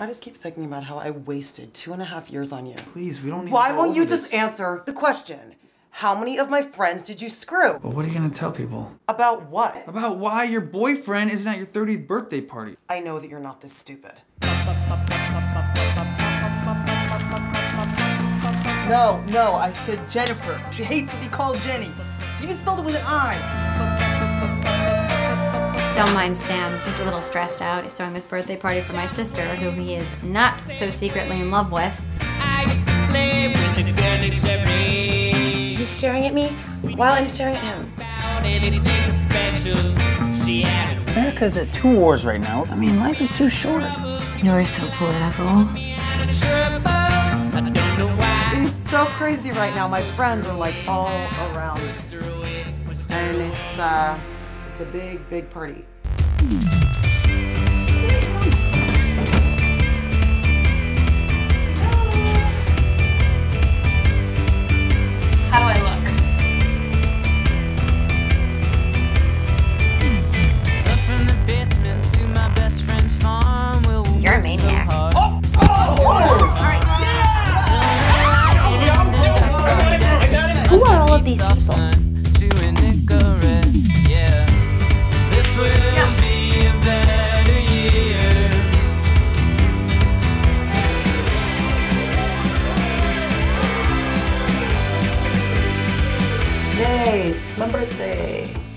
I just keep thinking about how I wasted 2.5 years on you. Please, we don't need to go over this. Why won't you just answer the question? How many of my friends did you screw? Well, what are you gonna tell people? About what? About why your boyfriend isn't at your 30th birthday party. I know that you're not this stupid. No, no, I said Jennifer. She hates to be called Jenny. You can spell it with an I. Don't mind Sam. He's a little stressed out. He's throwing this birthday party for my sister, who he is not so secretly in love with. He's staring at me while I'm staring at him. America's at 2 wars right now. I mean, life is too short. You know, we're so political. It is so crazy right now. My friends are like all around me. And it's a big, big party. How do I look? From the basement to my best friend's farm. You're a maniac. Oh! Oh! Alright, yeah! Who are all of these people? Yeah. This will be a better year. Yay, it's my birthday.